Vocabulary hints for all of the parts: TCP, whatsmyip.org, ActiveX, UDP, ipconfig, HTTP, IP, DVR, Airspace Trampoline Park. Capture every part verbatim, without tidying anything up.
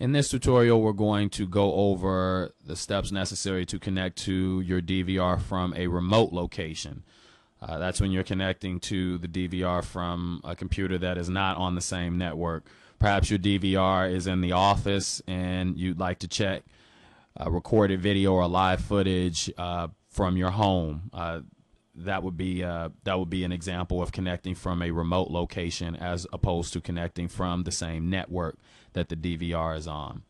In this tutorial, we're going to go over the steps necessary to connect to your D V R from a remote location. Uh, that's when you're connecting to the D V R from a computer that is not on the same network. Perhaps your D V R is in the office and you'd like to check uh, recorded video or live footage uh, from your home. Uh, that would be uh, that would be an example of connecting from a remote location as opposed to connecting from the same network that the D V R is on.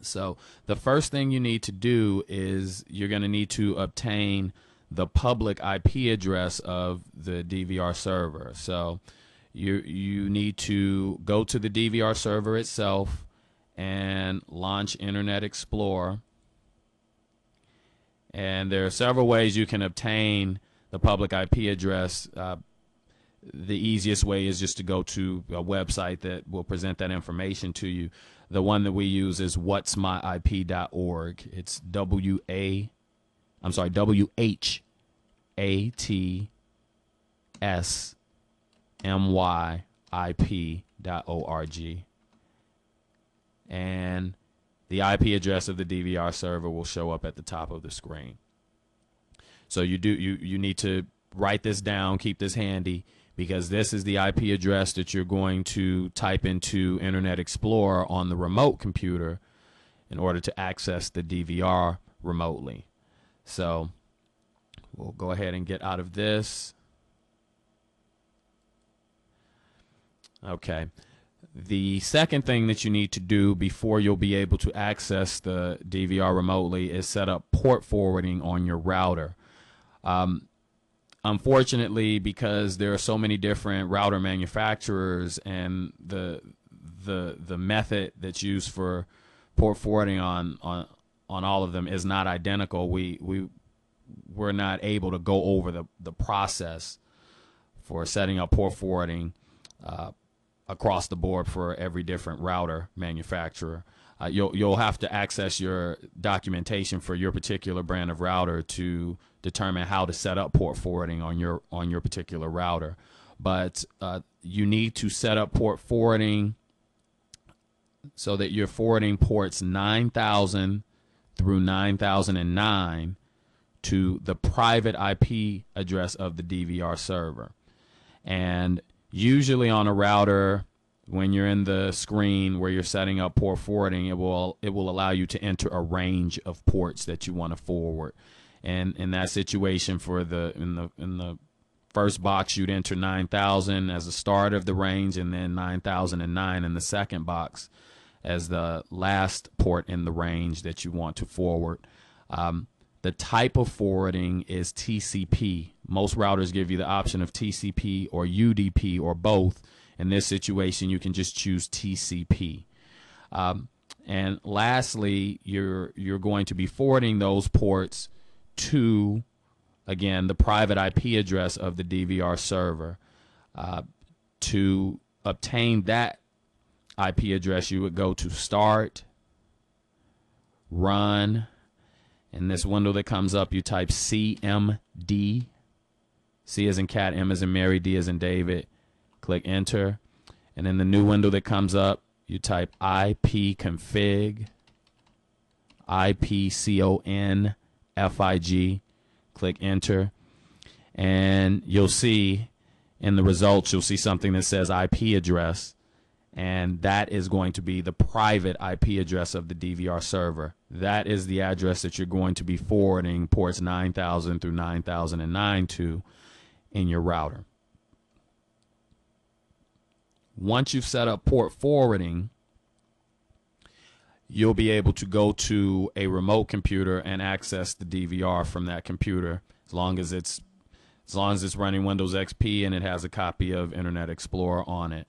So the first thing you need to do is you're going to need to obtain the public I P address of the D V R server. So you you need to go to the D V R server itself and launch Internet Explorer. And there are several ways you can obtain the public I P address. Uh, the easiest way is just to go to a website that will present that information to you. The one that we use is what's my I P dot org. It's W A I'm sorry, W H A T S M Y I P dot O R G. And the I P address of the D V R server will show up at the top of the screen. So you do you, you need to write this down, keep this handy, because this is the I P address that you're going to type into Internet Explorer on the remote computer in order to access the D V R remotely. So we'll go ahead and get out of this. Okay. The second thing that you need to do before you'll be able to access the D V R remotely is set up port forwarding on your router. Um, unfortunately, because there are so many different router manufacturers and the the the method that's used for port forwarding on on on all of them is not identical, we we we're not able to go over the the process for setting up port forwarding uh, across the board for every different router manufacturer. Uh, you'll you'll have to access your documentation for your particular brand of router to determine how to set up port forwarding on your on your particular router. But uh, you need to set up port forwarding so that you're forwarding ports nine thousand through nine thousand nine to the private I P address of the D V R server. And usually on a router, when you're in the screen where you're setting up port forwarding, it will it will allow you to enter a range of ports that you want to forward. And in that situation, for the in the in the first box, you'd enter nine thousand as the start of the range, and then nine thousand nine in the second box as the last port in the range that you want to forward. Um, the type of forwarding is T C P. Most routers give you the option of T C P or U D P or both. In this situation, you can just choose T C P. Um, and lastly, you're you're going to be forwarding those ports to, again, the private I P address of the D V R server. Uh, to obtain that I P address, you would go to Start, Run, and this window that comes up, you type C M D, C as in cat, M as in Mary, D as in David, click Enter, and in the new window that comes up, you type I P config, I P con fig, click Enter, and you'll see in the results, you'll see something that says I P address. And that is going to be the private I P address of the D V R server. That is the address that you're going to be forwarding ports nine thousand through nine thousand nine to in your router. Once you've set up port forwarding, you'll be able to go to a remote computer and access the D V R from that computer, as long as it's as long as it's running Windows X P and it has a copy of Internet Explorer on it.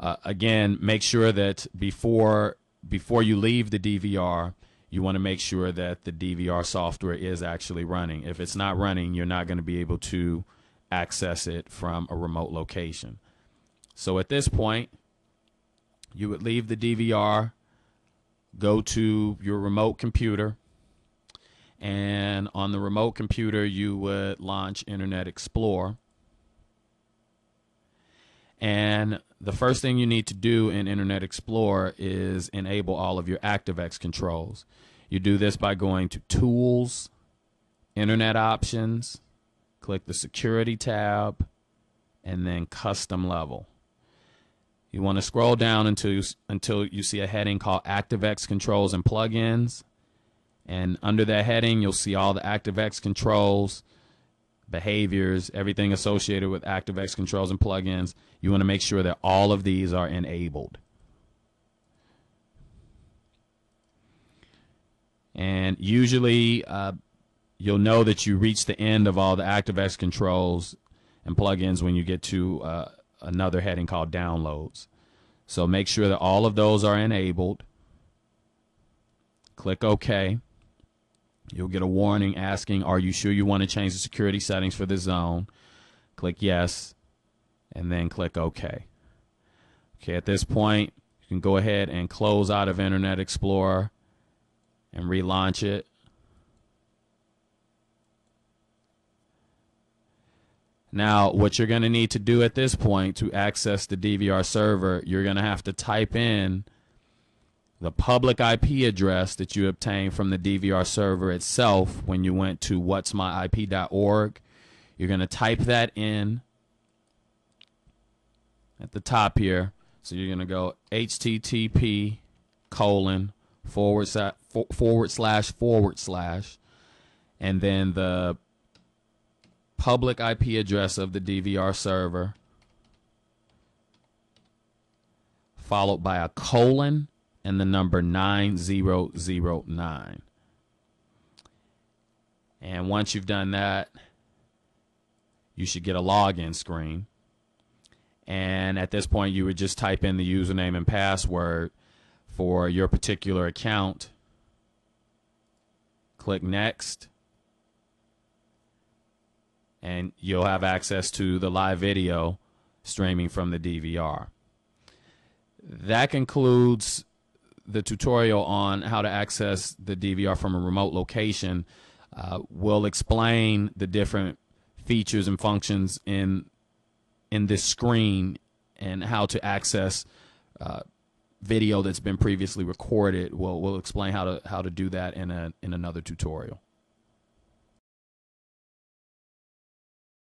Uh, again, make sure that before before you leave the D V R, you want to make sure that the D V R software is actually running. If it's not running, you're not going to be able to access it from a remote location. So at this point, you would leave the D V R, go to your remote computer, and on the remote computer, you would launch Internet Explorer. And the first thing you need to do in Internet Explorer is enable all of your ActiveX controls. You do this by going to Tools, Internet Options, click the Security tab, and then Custom Level. You want to scroll down until you, until you see a heading called ActiveX Controls and Plugins. And under that heading, you'll see all the ActiveX controls, behaviors, everything associated with ActiveX controls and plugins. You want to make sure that all of these are enabled. And usually uh, you'll know that you reach the end of all the ActiveX controls and plugins when you get to uh, another heading called Downloads. So make sure that all of those are enabled. Click OK. You'll get a warning asking, are you sure you want to change the security settings for this zone? Click yes, and then click OK. Okay, at this point, you can go ahead and close out of Internet Explorer and relaunch it. Now, what you're going to need to do at this point to access the D V R server, you're going to have to type in the public I P address that you obtained from the D V R server itself when you went to what's my I P dot org. You're going to type that in at the top here. So you're going to go H T T P colon forward, forward slash forward slash and then the public I P address of the D V R server followed by a colon and the number nine zero zero nine. And once you've done that, you should get a login screen. And at this point, you would just type in the username and password for your particular account. Click Next. And you'll have access to the live video streaming from the D V R. That concludes the tutorial on how to access the D V R from a remote location. Uh, will explain the different features and functions in in this screen and how to access uh, video that's been previously recorded. We'll we'll explain how to how to do that in a in another tutorial.